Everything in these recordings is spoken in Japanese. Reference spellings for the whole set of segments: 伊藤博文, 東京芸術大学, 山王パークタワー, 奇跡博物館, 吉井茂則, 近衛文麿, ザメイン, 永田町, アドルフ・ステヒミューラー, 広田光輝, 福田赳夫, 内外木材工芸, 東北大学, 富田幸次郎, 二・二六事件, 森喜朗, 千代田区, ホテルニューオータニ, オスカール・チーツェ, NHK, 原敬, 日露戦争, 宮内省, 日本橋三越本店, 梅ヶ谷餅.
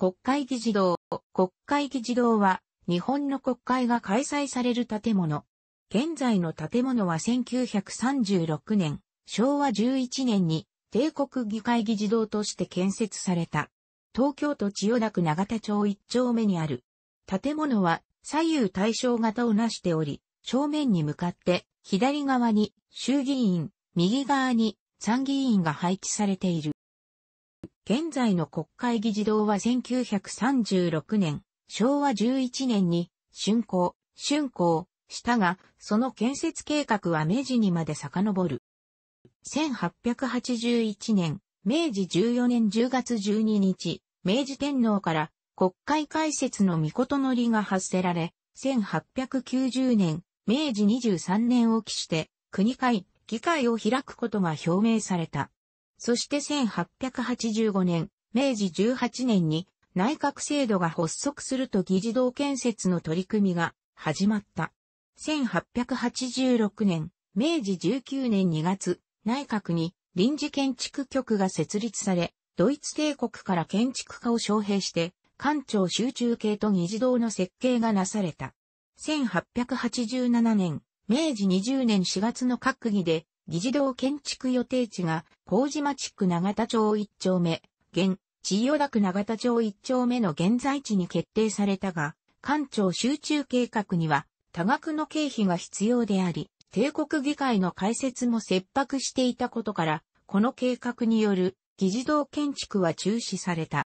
国会議事堂。国会議事堂は日本の国会が開催される建物。現在の建物は1936年、昭和11年に帝国議会議事堂として建設された。東京都千代田区永田町1丁目にある。建物は左右対称型をなしており、正面に向かって左側に衆議院、右側に参議院が配置されている。現在の国会議事堂は1936年、昭和11年に竣工したが、その建設計画は明治にまで遡る。1881年、明治14年10月12日、明治天皇から国会開設の詔が発せられ、1890年、明治23年を期して、国会、議会を開くことが表明された。そして1885年、明治18年に内閣制度が発足すると議事堂建設の取り組みが始まった。1886年、明治19年2月、内閣に臨時建築局が設立され、ドイツ帝国から建築家を招聘して、官庁集中系と議事堂の設計がなされた。1887年、明治20年4月の閣議で、議事堂建築予定地が、麹町区永田町1丁目、現、千代田区永田町1丁目の現在地に決定されたが、官庁集中計画には、多額の経費が必要であり、帝国議会の開設も切迫していたことから、この計画による、議事堂建築は中止された。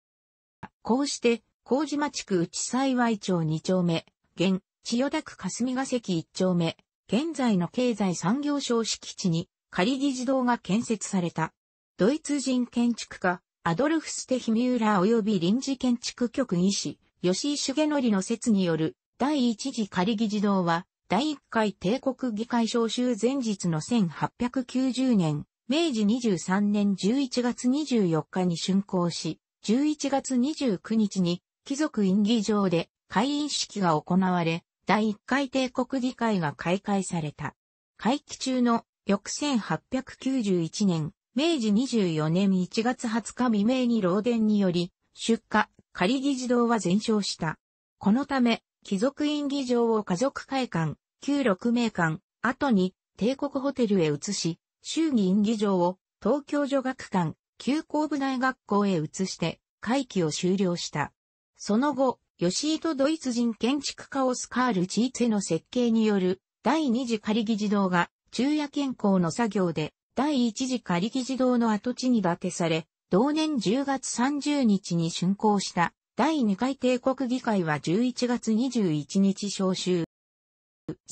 こうして、麹町区内幸町2丁目、現、千代田区霞ヶ関1丁目、現在の経済産業省敷地に仮議事堂が建設された。ドイツ人建築家、アドルフ・ステヒミューラー及び臨時建築局技師、吉井茂則の説による第一次仮議事堂は、第1回帝国議会召集前日の1890年、明治23年11月24日に竣工し、11月29日に貴族院議場で開院式が行われ、第1回帝国議会が開会された。会期中の翌1891年、明治24年1月20日未明に漏電により、出火、仮議事堂は全焼した。このため、貴族院議場を華族会館、旧鹿鳴館、後に帝国ホテルへ移し、衆議院議場を東京女学館、旧神武台学校へ移して、会期を終了した。その後、吉井とドイツ人建築家オスカール・チーツェの設計による第2次仮議事堂が昼夜兼行の作業で第1次仮議事堂の跡地に建てされ、同年10月30日に竣工した第2回帝国議会は11月21日召集。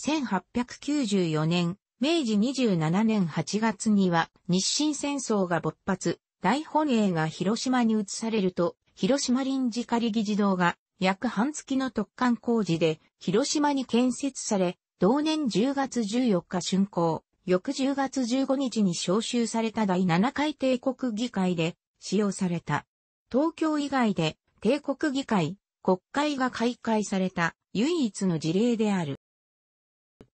1894年、明治27年8月には日清戦争が勃発、大本営が広島に移されると、広島臨時仮議事堂が約半月の突貫工事で広島に建設され、同年10月14日竣工、翌10月15日に召集された第7回帝国議会で使用された。東京以外で帝国議会、国会が開会された唯一の事例である。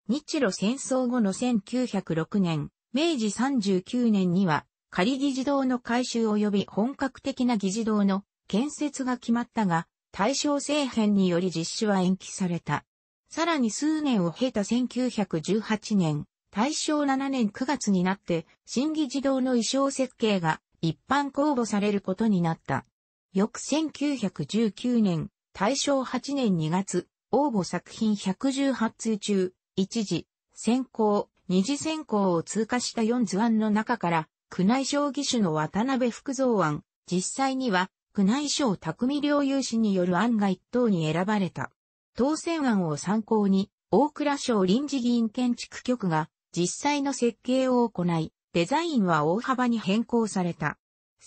日露戦争後の1906年、明治39年には仮議事堂の改修及び本格的な議事堂の建設が決まったが、大正政変により実施は延期された。さらに数年を経た1918年、大正7年9月になって、新議事堂の意匠設計が一般公募されることになった。翌1919年、大正8年2月、応募作品118通中、一次選考、二次選考を通過した4図案の中から、宮内省義手の渡辺福蔵案、実際には、宮内省匠良有氏による案が一等に選ばれた。当選案を参考に、大蔵省臨時議員建築局が実際の設計を行い、デザインは大幅に変更された。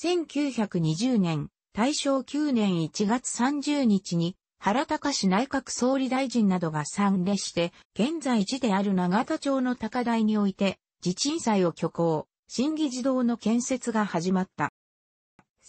1920年、大正9年1月30日に、原敬内閣総理大臣などが参列して、現在地である永田町の高台において、地鎮祭を挙行、新議事堂の建設が始まった。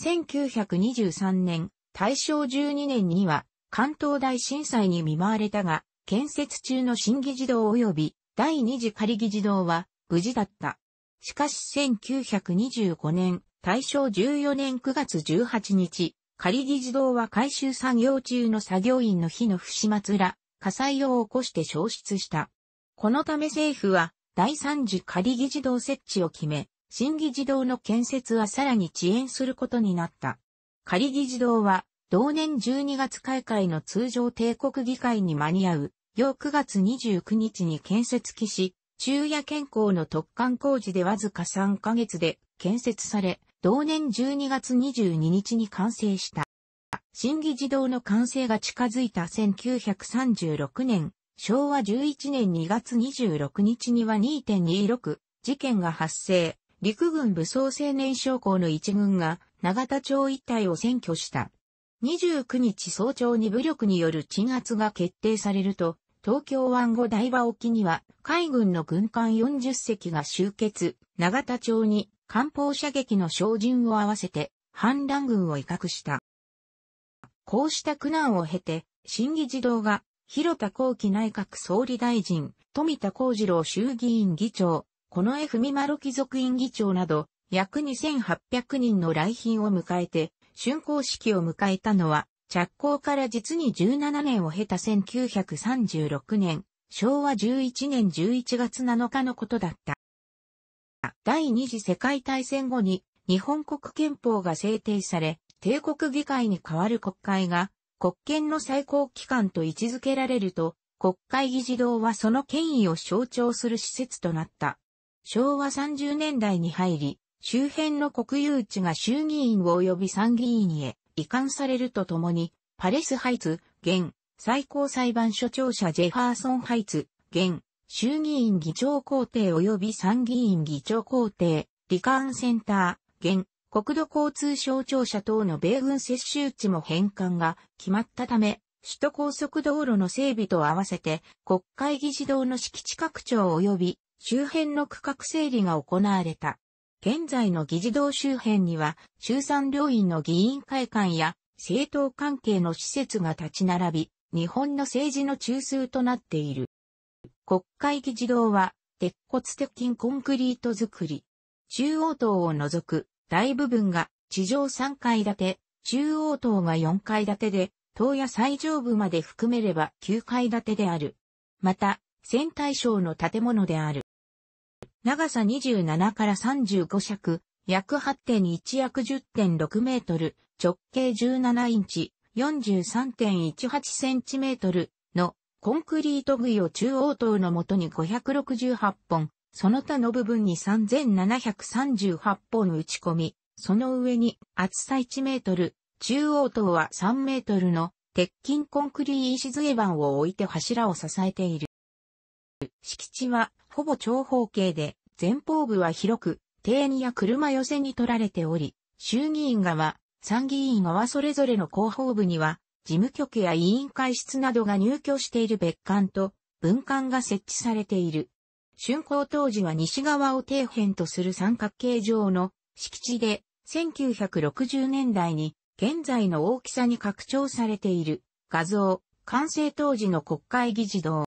1923年、大正12年には、関東大震災に見舞われたが、建設中の新議事堂及び第2次仮議事堂は無事だった。しかし1925年、大正14年9月18日、仮議事堂は改修作業中の作業員の火の不始末ら、火災を起こして焼失した。このため政府は、第3次仮議事堂設置を決め、新議事堂の建設はさらに遅延することになった。仮議事堂は、同年12月開会の通常定刻議会に間に合う、翌9月29日に建設期し、昼夜兼行の突貫工事でわずか3ヶ月で建設され、同年12月22日に完成した。新議事堂の完成が近づいた1936年、昭和11年2月26日には 2.26 事件が発生、陸軍武装青年将校の一軍が永田町一帯を占拠した。29日早朝に武力による鎮圧が決定されると、東京湾後台場沖には海軍の軍艦40隻が集結、永田町に艦砲射撃の照準を合わせて反乱軍を威嚇した。こうした苦難を経て、新議事堂が広田光輝内閣総理大臣、富田幸次郎衆議院議長、近衛文麿貴族院議長など、約2800人の来賓を迎えて、竣工式を迎えたのは、着工から実に17年を経た1936年、昭和11年11月7日のことだった。第二次世界大戦後に日本国憲法が制定され、帝国議会に代わる国会が国権の最高機関と位置づけられると、国会議事堂はその権威を象徴する施設となった。昭和30年代に入り、周辺の国有地が衆議院及び参議院へ移管されるとともに、パレスハイツ、現、最高裁判所庁舎ジェファーソンハイツ、現、衆議院議長公邸及び参議院議長公邸、リカーンセンター、現、国土交通省庁舎等の米軍接収地も返還が決まったため、首都高速道路の整備と合わせて、国会議事堂の敷地拡張及び周辺の区画整理が行われた。現在の議事堂周辺には、衆参両院の議員会館や政党関係の施設が立ち並び、日本の政治の中枢となっている。国会議事堂は、鉄骨鉄筋コンクリート造り。中央棟を除く大部分が地上3階建て、中央棟が4階建てで、棟や最上部まで含めれば9階建てである。また、線対称の建物である。長さ27から35尺、約 8.1 約 10.6 メートル、直径17インチ、43.18 センチメートルのコンクリート杭を中央棟の元に568本、その他の部分に3738本打ち込み、その上に厚さ1メートル、中央棟は3メートルの鉄筋コンクリート礎板を置いて柱を支えている。敷地はほぼ長方形で、前方部は広く、庭園や車寄せに取られており、衆議院側、参議院側それぞれの後方部には、事務局や委員会室などが入居している別館と、分館が設置されている。竣工当時は西側を底辺とする三角形状の敷地で、1960年代に、現在の大きさに拡張されている。画像、完成当時の国会議事堂。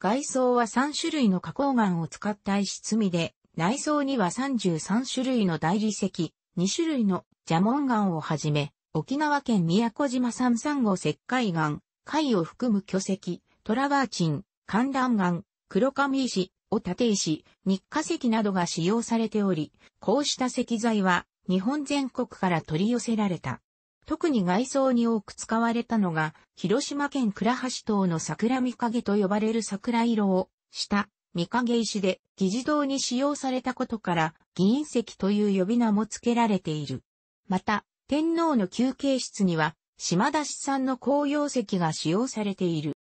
外装は3種類の花崗岩を使った石積みで、内装には33種類の大理石、2種類の蛇紋岩をはじめ、沖縄県宮古島産サンゴ石灰岩、貝を含む巨石、トラバーチン、寒卵岩、黒神石、御立石、日化石などが使用されており、こうした石材は日本全国から取り寄せられた。特に外装に多く使われたのが、広島県倉橋島の桜見影と呼ばれる桜色をした見影石で、議事堂に使用されたことから、議員石という呼び名も付けられている。また、天皇の休憩室には、島田市産の紅葉石が使用されている。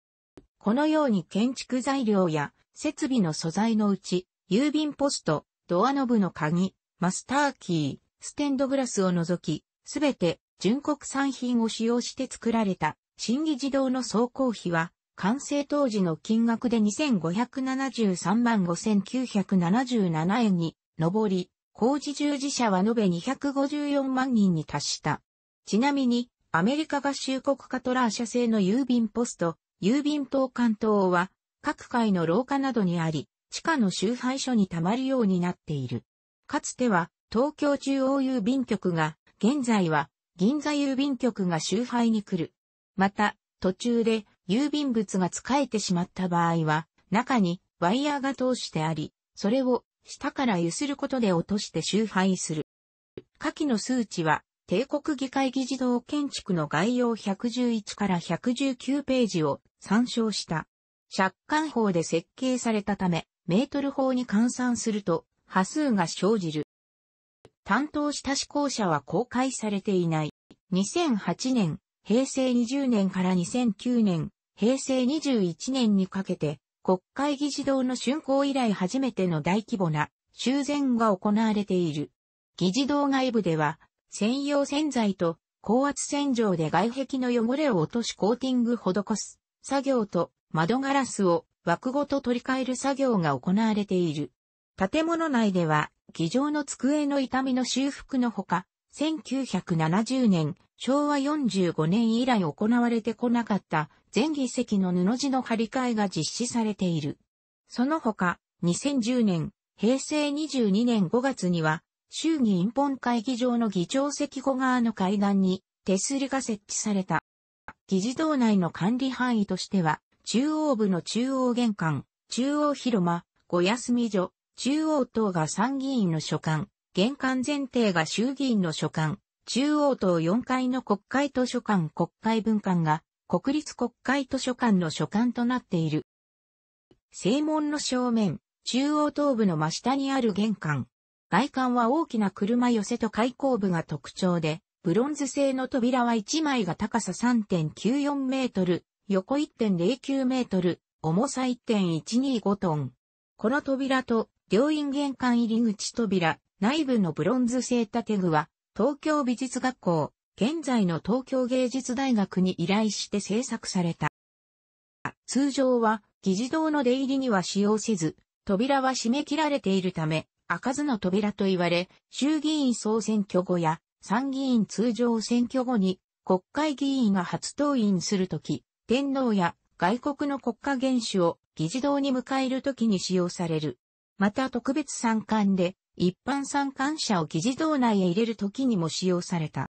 このように建築材料や設備の素材のうち、郵便ポスト、ドアノブの鍵、マスターキー、ステンドグラスを除き、すべて、純国産品を使用して作られた新議事堂の総工費は完成当時の金額で2573万5977円に上り、工事従事者は延べ254万人に達した。ちなみにアメリカ合衆国カトラー社製の郵便ポスト、郵便投函等は各階の廊下などにあり、地下の集配所に溜まるようになっている。かつては東京中央郵便局が、現在は銀座郵便局が集配に来る。また、途中で郵便物が使えてしまった場合は、中にワイヤーが通してあり、それを下から揺することで落として集配する。下記の数値は、帝国議会議事堂建築の概要111から119ページを参照した。借款法で設計されたため、メートル法に換算すると、波数が生じる。担当した施行者は公開されていない。2008年、平成20年から2009年、平成21年にかけて、国会議事堂の竣工以来初めての大規模な修繕が行われている。議事堂外部では、専用洗剤と高圧洗浄で外壁の汚れを落としコーティング施す作業と窓ガラスを枠ごと取り替える作業が行われている。建物内では議場の机の傷みの修復のほか、1970年、昭和45年以来行われてこなかった全議席の布地の張り替えが実施されている。そのほか、2010年、平成22年5月には、衆議院本会議場の議長席後側の階段に手すりが設置された。議事堂内の管理範囲としては、中央部の中央玄関、中央広間、御休み所、中央棟が参議院の所管、玄関前庭が衆議院の所管、中央棟4階の国会図書館国会分館が国立国会図書館の所管となっている。正門の正面、中央棟部の真下にある玄関。外観は大きな車寄せと開口部が特徴で、ブロンズ製の扉は1枚が高さ 3.94 メートル、横 1.09 メートル、重さ 1.125 トン。この扉と、両院玄関入り口扉、内部のブロンズ製建具は、東京美術学校、現在の東京芸術大学に依頼して制作された。通常は、議事堂の出入りには使用せず、扉は閉め切られているため、開かずの扉と言われ、衆議院総選挙後や参議院通常選挙後に国会議員が初登院するとき、天皇や外国の国家元首を議事堂に迎えるときに使用される。また特別参観で一般参観者を議事堂内へ入れるときにも使用された。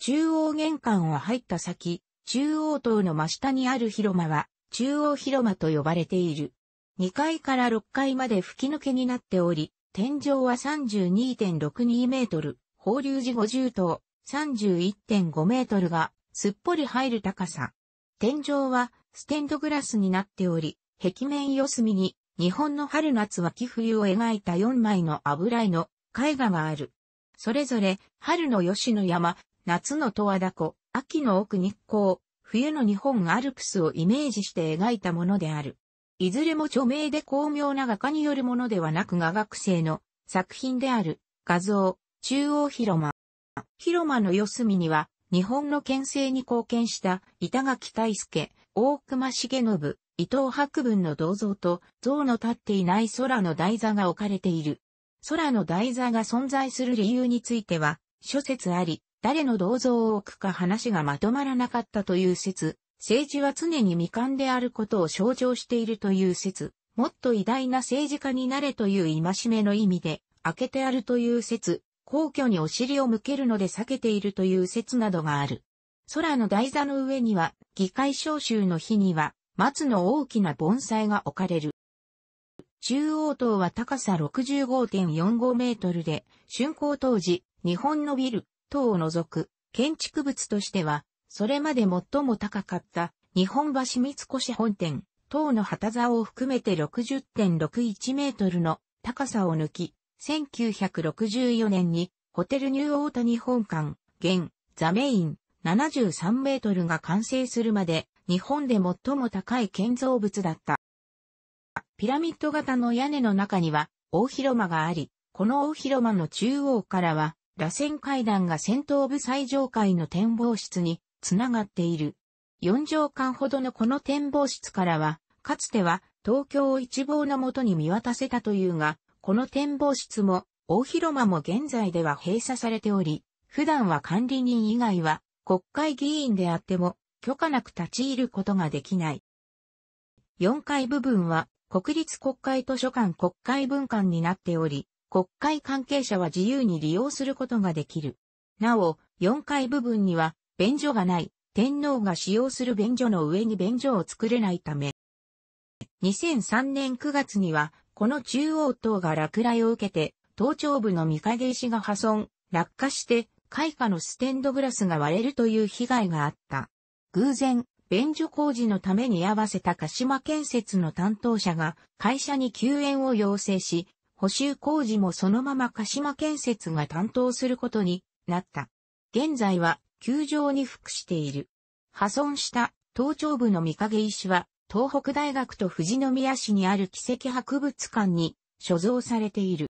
中央玄関を入った先、中央棟の真下にある広間は中央広間と呼ばれている。2階から6階まで吹き抜けになっており、天井は 32.62 メートル、法隆寺50棟、31.5 メートルがすっぽり入る高さ。天井はステンドグラスになっており、壁面四隅に日本の春夏秋冬を描いた4枚の油絵の絵画がある。それぞれ春の吉野山、夏の十和田湖、秋の奥日光、冬の日本アルプスをイメージして描いたものである。いずれも著名で巧妙な画家によるものではなく画学生の作品である。画像、中央広間。広間の四隅には、日本の憲政に貢献した板垣退助、大隈重信、伊藤博文の銅像と、像の立っていない空の台座が置かれている。空の台座が存在する理由については、諸説あり、誰の銅像を置くか話がまとまらなかったという説。政治は常に未完であることを象徴しているという説、もっと偉大な政治家になれという戒めの意味で、開けてあるという説、皇居にお尻を向けるので避けているという説などがある。空の台座の上には、議会召集の日には、松の大きな盆栽が置かれる。中央棟は高さ 65.45 メートルで、竣工当時、日本のビル等を除く建築物としては、それまで最も高かった日本橋三越本店、等の旗竿を含めて 60.61 メートルの高さを抜き、1964年にホテルニューオータニ本館、現、ザメイン、73メートルが完成するまで日本で最も高い建造物だった。ピラミッド型の屋根の中には大広間があり、この大広間の中央からは、螺旋階段が先頭部最上階の展望室に、つながっている。4畳間ほどのこの展望室からは、かつては東京を一望のもとに見渡せたというが、この展望室も大広間も現在では閉鎖されており、普段は管理人以外は国会議員であっても許可なく立ち入ることができない。4階部分は国立国会図書館国会分館になっており、国会関係者は自由に利用することができる。なお、4階部分には便所がない。天皇が使用する便所の上に便所を作れないため、2003年9月には、この中央塔が落雷を受けて、頭頂部の御影石が破損、落下して、階下のステンドグラスが割れるという被害があった。偶然、便所工事のために居合わせた鹿島建設の担当者が、会社に休園を要請し、補修工事もそのまま鹿島建設が担当することになった。現在は、窮状に服している。破損した頭頂部の御影石は、東北大学と富士宮市にある奇跡博物館に所蔵されている。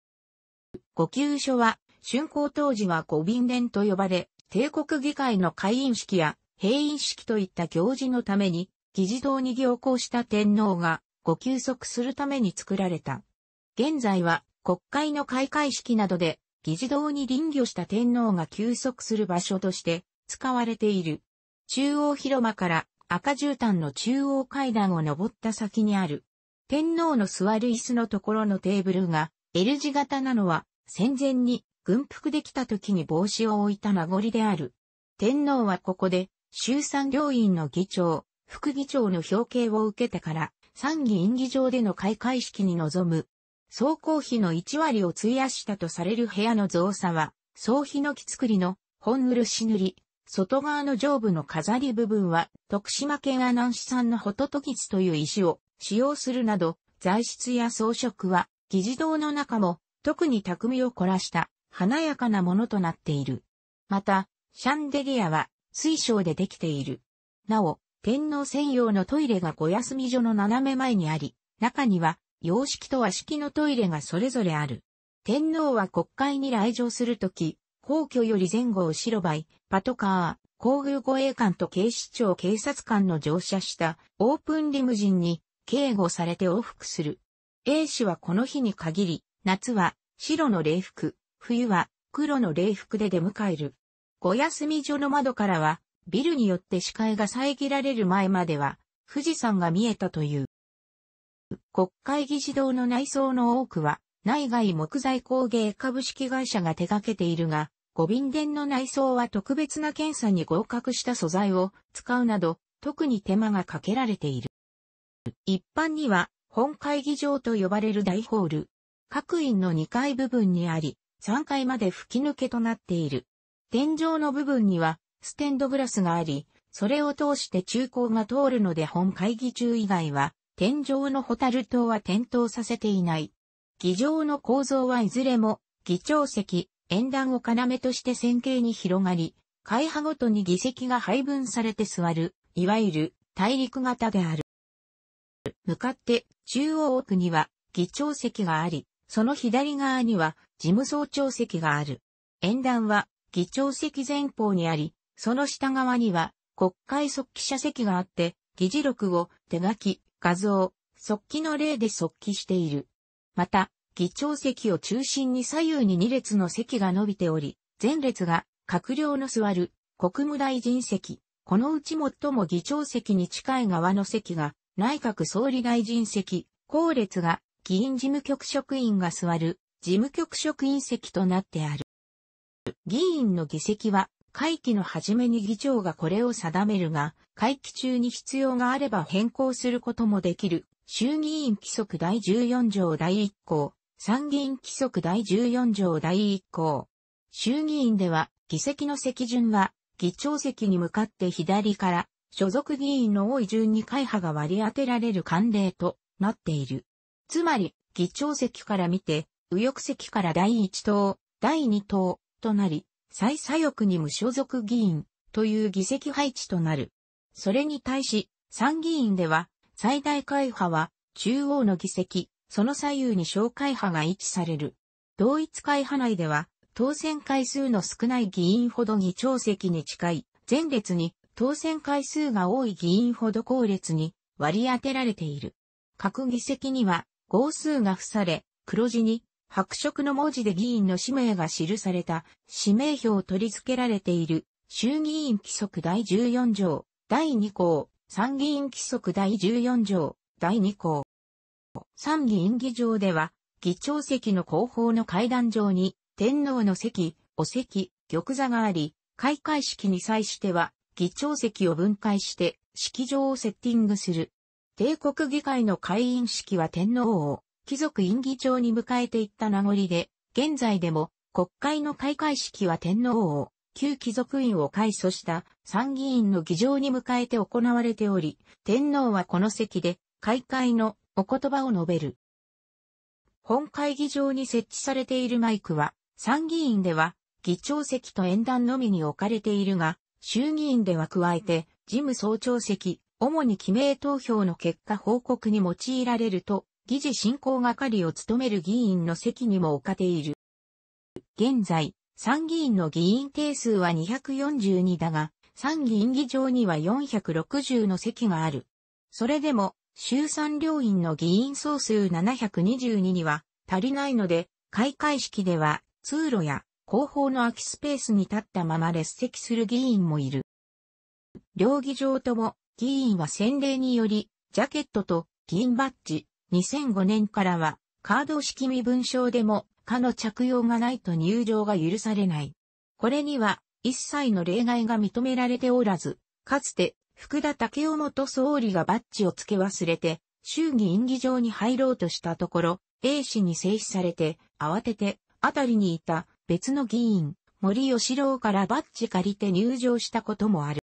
御休所は、竣工当時は御便殿と呼ばれ、帝国議会の開院式や閉院式といった行事のために、議事堂に行幸した天皇がご休息するために作られた。現在は、国会の開会式などで、議事堂に臨御した天皇が休息する場所として、使われている。中央広間から赤絨毯の中央階段を登った先にある。天皇の座る椅子のところのテーブルが L 字型なのは戦前に軍服できた時に帽子を置いた名残である。天皇はここで衆参両院の議長、副議長の表敬を受けてから参議院議場での開会式に臨む。総工費の1割を費やしたとされる部屋の造作は、総ヒノキ作りの本漆塗り。外側の上部の飾り部分は、徳島県阿南市産のホトトギツという石を使用するなど、材質や装飾は、議事堂の中も、特に匠を凝らした、華やかなものとなっている。また、シャンデリアは、水晶でできている。なお、天皇専用のトイレが御休み所の斜め前にあり、中には、洋式と和式のトイレがそれぞれある。天皇は国会に来場するとき、皇居より前後を白バイ、パトカー、皇宮護衛官と警視庁警察官の乗車したオープンリムジンに警護されて往復する。A氏はこの日に限り、夏は白の礼服、冬は黒の礼服で出迎える。御休み所の窓からは、ビルによって視界が遮られる前までは、富士山が見えたという。国会議事堂の内装の多くは、内外木材工芸株式会社が手掛けているが、御便殿の内装は特別な検査に合格した素材を使うなど、特に手間がかけられている。一般には、本会議場と呼ばれる大ホール。各院の2階部分にあり、3階まで吹き抜けとなっている。天井の部分には、ステンドグラスがあり、それを通して中光が通るので本会議中以外は、天井の蛍灯は点灯させていない。議場の構造はいずれも、議長席、演壇を要として線形に広がり、会派ごとに議席が配分されて座る、いわゆる大陸型である。向かって中央奥には議長席があり、その左側には事務総長席がある。演壇は議長席前方にあり、その下側には国会速記者席があって、議事録を手書き、画像、速記の例で速記している。また、議長席を中心に左右に2列の席が伸びており、前列が閣僚の座る国務大臣席、このうち最も議長席に近い側の席が内閣総理大臣席、後列が議員事務局職員が座る事務局職員席となってある。議員の議席は会期の初めに議長がこれを定めるが、会期中に必要があれば変更することもできる。衆議院規則第14条第1項。参議院規則第14条第1項。衆議院では、議席の席順は、議長席に向かって左から、所属議員の多い順に会派が割り当てられる慣例となっている。つまり、議長席から見て、右翼席から第1党、第2党となり、最左翼に無所属議員という議席配置となる。それに対し、参議院では、最大会派は、中央の議席、その左右に小会派が位置される。同一会派内では、当選回数の少ない議員ほど議長席に近い、前列に当選回数が多い議員ほど後列に割り当てられている。各議席には号数が付され、黒地に白色の文字で議員の氏名が記された氏名標を取り付けられている衆議院規則第14条、第2項、参議院規則第14条、第2項。参議院議場では、議長席の後方の階段上に、天皇の席、お席、玉座があり、開会式に際しては、議長席を分解して、式場をセッティングする。帝国議会の開院式は天皇を、貴族院議長に迎えていった名残で、現在でも、国会の開会式は天皇を、旧貴族院を改組した参議院の議場に迎えて行われており、天皇はこの席で、開会のお言葉を述べる。本会議場に設置されているマイクは、参議院では、議長席と演壇のみに置かれているが、衆議院では加えて、事務総長席、主に記名投票の結果報告に用いられると、議事進行係を務める議員の席にも置かれている。現在、参議院の議員定数は242だが、参議院議場には460の席がある。それでも、衆参両院の議員総数722には足りないので、開会式では通路や後方の空きスペースに立ったまま列席する議員もいる。両議場とも議員は先例により、ジャケットと議員バッジ、2005年からはカード式身分証でも、他の着用がないと入場が許されない。これには一切の例外が認められておらず、かつて福田赳夫元総理がバッジを付け忘れて衆議院議場に入ろうとしたところ、A氏に制止されて慌てて辺りにいた別の議員、森喜朗からバッジ借りて入場したこともある。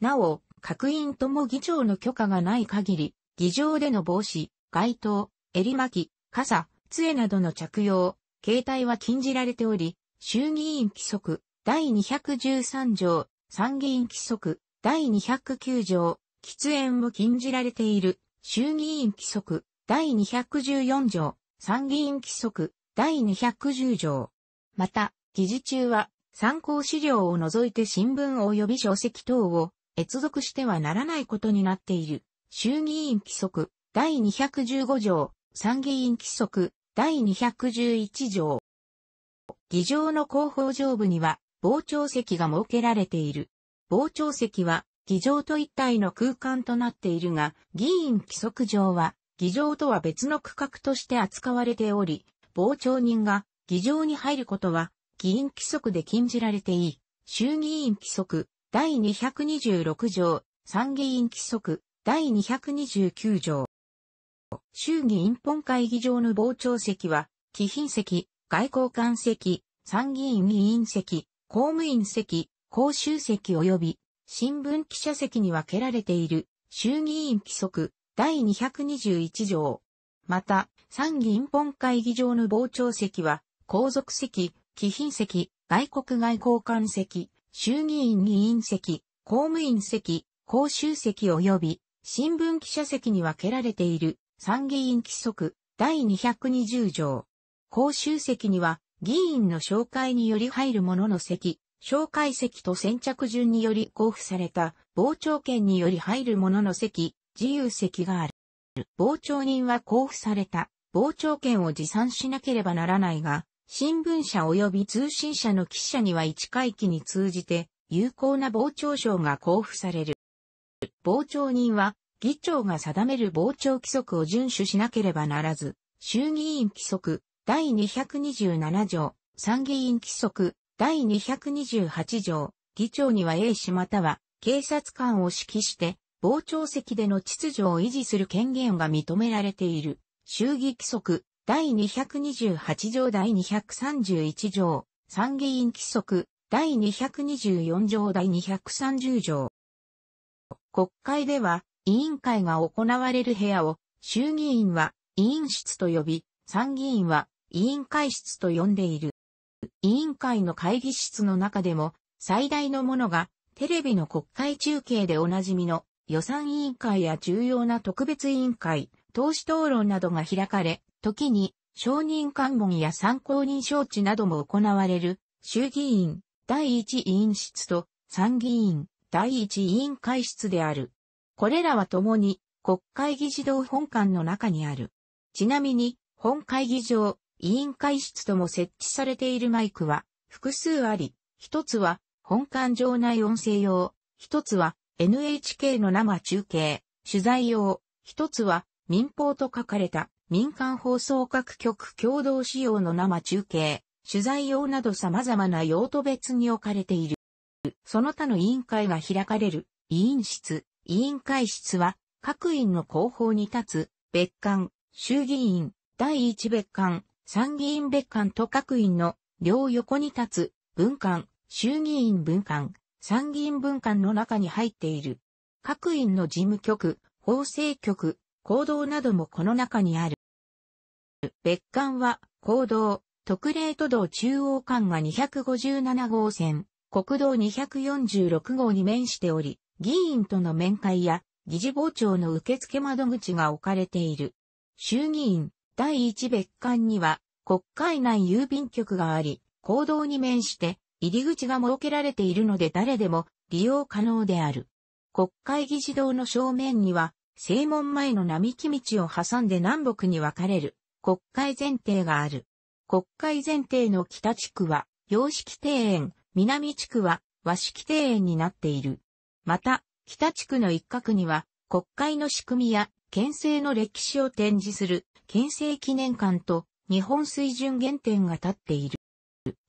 なお、各院とも議長の許可がない限り、議場での帽子、街灯、襟巻き、傘、杖などの着用、携帯は禁じられており、衆議院規則第213条、参議院規則第209条、喫煙も禁じられている、衆議院規則第214条、参議院規則第210条。また、議事中は、参考資料を除いて新聞及び書籍等を閲読してはならないことになっている、衆議院規則第215条、参議院規則第211条。議場の後方上部には傍聴席が設けられている。傍聴席は議場と一体の空間となっているが、議員規則上は議場とは別の区画として扱われており、傍聴人が議場に入ることは議員規則で禁じられていい。衆議院規則第226条、参議院規則第229条。衆議院本会議場の傍聴席は、貴賓席、外交官席、参議院議員席、公務員席、公衆席及び、新聞記者席に分けられている、衆議院規則、第221条。また、参議院本会議場の傍聴席は、皇族席、貴賓席、外国外交官席、衆議院議員席、公務員席、公衆席及び、新聞記者席に分けられている、参議院規則第220条。公衆席には議員の紹介により入る者の席、紹介席と先着順により交付された傍聴券により入る者の席、自由席がある。傍聴人は交付された傍聴券を持参しなければならないが、新聞社及び通信社の記者には1回期に通じて有効な傍聴証が交付される。傍聴人は議長が定める傍聴規則を遵守しなければならず、衆議院規則第227条、参議院規則第228条、議長には A 氏または警察官を指揮して、傍聴席での秩序を維持する権限が認められている。衆議規則第228条第231条、参議院規則第224条第230条。国会では、委員会が行われる部屋を衆議院は委員室と呼び、参議院は委員会室と呼んでいる。委員会の会議室の中でも最大のものがテレビの国会中継でおなじみの予算委員会や重要な特別委員会、党首討論などが開かれ、時に証人喚問や参考人招致なども行われる衆議院第一委員室と参議院第一委員会室である。これらはともに国会議事堂本館の中にある。ちなみに本会議場、委員会室とも設置されているマイクは複数あり、一つは本館場内音声用、一つは NHK の生中継、取材用、一つは民放と書かれた民間放送各局共同使用の生中継、取材用など様々な用途別に置かれている。その他の委員会が開かれる委員室、委員会室は各院の後方に立つ別館、衆議院、第一別館、参議院別館と各院の両横に立つ分館、衆議院分館、参議院分館の中に入っている。各院の事務局、法制局、講堂などもこの中にある。別館は、講堂、特例都道中央間が257号線、国道246号に面しており、議員との面会や、議事傍聴の受付窓口が置かれている。衆議院、第一別館には、国会内郵便局があり、講堂に面して、入り口が設けられているので誰でも利用可能である。国会議事堂の正面には、正門前の並木道を挟んで南北に分かれる、国会前庭がある。国会前庭の北地区は、洋式庭園、南地区は、和式庭園になっている。また、北地区の一角には、国会の仕組みや、憲政の歴史を展示する、憲政記念館と、日本水準原点が建っている。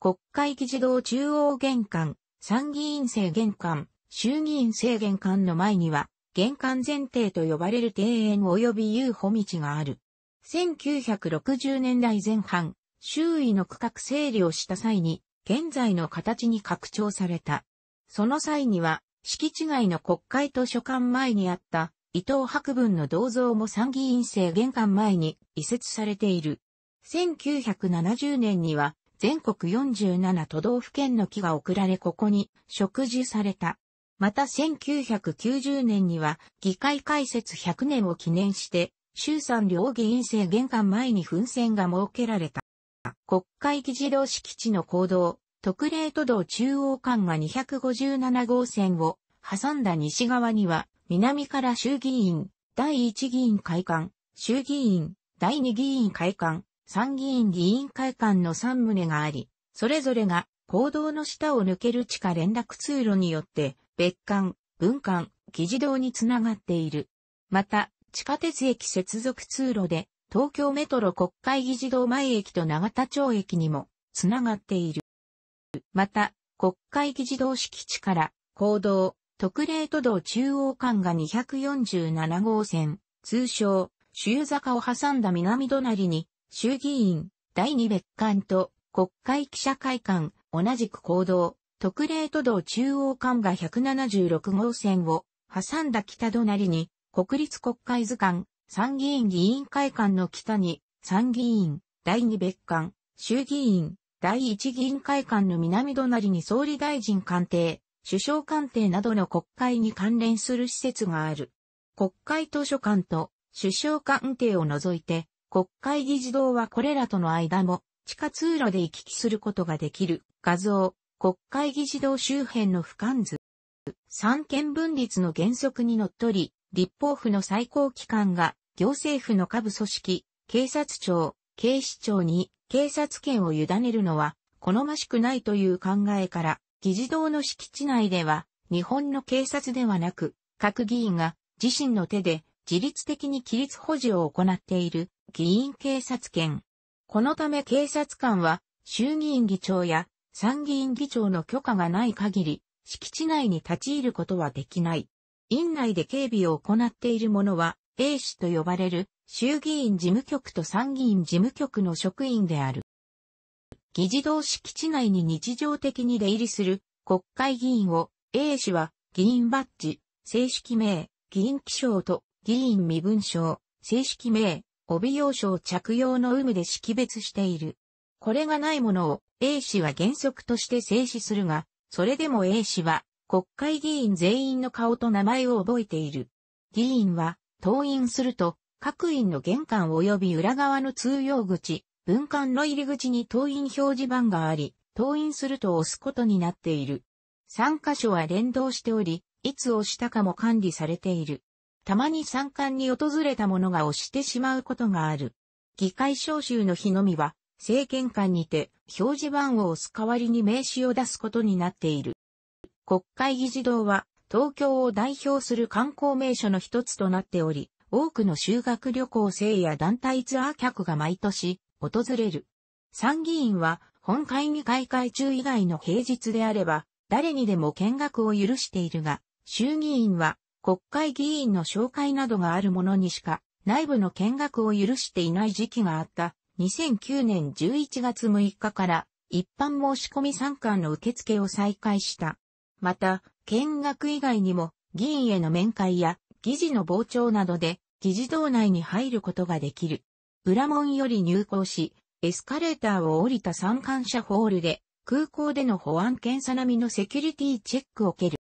国会議事堂中央玄関、参議院正玄関、衆議院正玄関の前には、玄関前庭と呼ばれる庭園及び遊歩道がある。1960年代前半、周囲の区画整理をした際に、現在の形に拡張された。その際には、敷地外の国会図書館前にあった、伊藤博文の銅像も参議院正玄関前に移設されている。1970年には、全国47都道府県の木が贈られここに植樹された。また1990年には議会開設100年を記念して衆参両議院正玄関前に噴泉が設けられた。国会議事堂敷地の講堂、特例都道中央間が257号線を挟んだ西側には南から衆議院、第一議員会館、衆議院、第二議員会館、参議院議員会館の3棟があり、それぞれが講堂の下を抜ける地下連絡通路によって、別館、分館、議事堂につながっている。また、地下鉄駅接続通路で、東京メトロ国会議事堂前駅と永田町駅にもつながっている。また、国会議事堂敷地から、講堂、特例都道中央間が247号線、通称、州坂を挟んだ南隣に、衆議院、第二別館と国会記者会館、同じく講堂、特例都道中央間が176号線を挟んだ北隣に国立国会図館、参議院議員会館の北に参議院、第二別館、衆議院、第一議員会館の南隣に総理大臣官邸、首相官邸などの国会に関連する施設がある。国会図書館と首相官邸を除いて、国会議事堂はこれらとの間も地下通路で行き来することができる。画像、国会議事堂周辺の俯瞰図。三権分立の原則にのっとり、立法府の最高機関が行政府の下部組織、警察庁、警視庁に警察権を委ねるのは好ましくないという考えから、議事堂の敷地内では日本の警察ではなく、各議員が自身の手で自律的に規律保持を行っている。議員警察権。このため警察官は衆議院議長や参議院議長の許可がない限り敷地内に立ち入ることはできない。院内で警備を行っている者は A 氏と呼ばれる衆議院事務局と参議院事務局の職員である。議事堂敷地内に日常的に出入りする国会議員を A 氏は議員バッジ、正式名、議員記章と議員身分証、正式名、帯用書を着用の有無で識別している。これがないものを A 氏は原則として制止するが、それでも A 氏は国会議員全員の顔と名前を覚えている。議員は登院すると各院の玄関及び裏側の通用口、分館の入り口に登院表示板があり、登院すると押すことになっている。3箇所は連動しており、いつ押したかも管理されている。たまに参観に訪れた者が押してしまうことがある。議会召集の日のみは、正玄関にて表示板を押す代わりに名刺を出すことになっている。国会議事堂は、東京を代表する観光名所の一つとなっており、多くの修学旅行生や団体ツアー客が毎年、訪れる。参議院は、本会議開会中以外の平日であれば、誰にでも見学を許しているが、衆議院は国会議員の紹介などがあるものにしか内部の見学を許していない時期があった2009年11月6日から一般申込参観の受付を再開した。また、見学以外にも議員への面会や議事の傍聴などで議事堂内に入ることができる。裏門より入構し、エスカレーターを降りた参観者ホールで空港での保安検査並みのセキュリティチェックを受ける。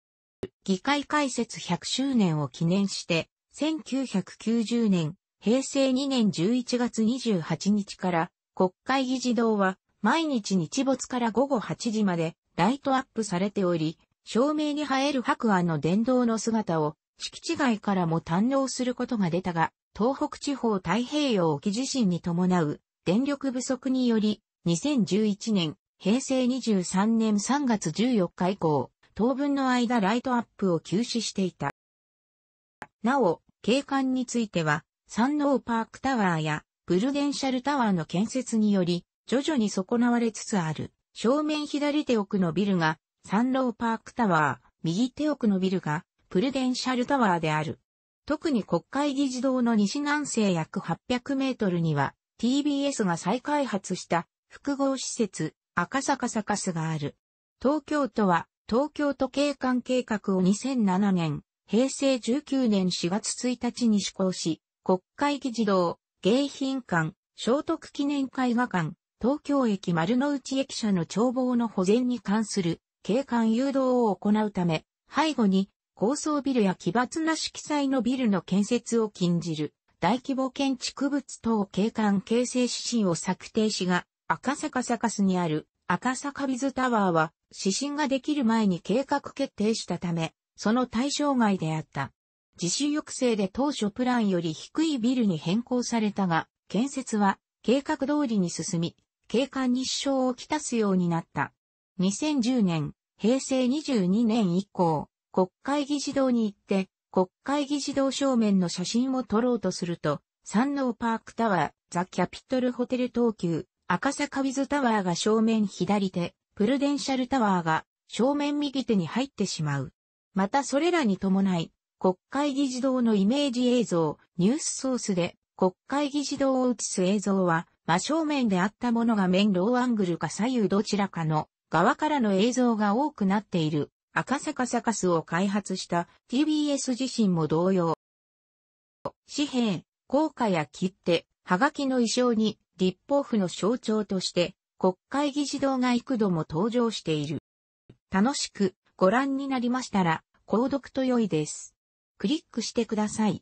議会開設100周年を記念して、1990年、平成2年11月28日から国会議事堂は毎日日没から午後8時までライトアップされており、照明に映える白亜の殿堂の姿を敷地外からも堪能することができたが、東北地方太平洋沖地震に伴う電力不足により、2011年、平成23年3月14日以降、当分の間ライトアップを休止していた。なお、景観については、山王パークタワーやプルデンシャルタワーの建設により、徐々に損なわれつつある、正面左手奥のビルが、山王パークタワー、右手奥のビルが、プルデンシャルタワーである。特に国会議事堂の西南西約800メートルには、TBS が再開発した複合施設、赤坂サカスがある。東京都は、東京都景観計画を2007年、平成19年4月1日に施行し、国会議事堂、迎賓館、聖徳記念絵画館、東京駅丸の内駅舎の眺望の保全に関する景観誘導を行うため、背後に高層ビルや奇抜な色彩のビルの建設を禁じる大規模建築物等景観形成指針を策定しが、赤坂サカスにある赤坂ビズタワーは指針ができる前に計画決定したため、その対象外であった。自主抑制で当初プランより低いビルに変更されたが、建設は計画通りに進み、景観に支障をきたすようになった。2010年、平成22年以降、国会議事堂に行って、国会議事堂正面の写真を撮ろうとすると、山王パークタワー、ザ・キャピトルホテル東急、赤坂ビズタワーが正面左手、プルデンシャルタワーが正面右手に入ってしまう。またそれらに伴い、国会議事堂のイメージ映像、ニュースソースで国会議事堂を映す映像は、真正面であったものが面ローアングルか左右どちらかの側からの映像が多くなっている。赤坂サカスを開発した TBS 自身も同様。紙幣、硬貨や切手、はがきの意匠に、立法府の象徴として国会議事堂が幾度も登場している。楽しくご覧になりましたら購読と良いです。クリックしてください。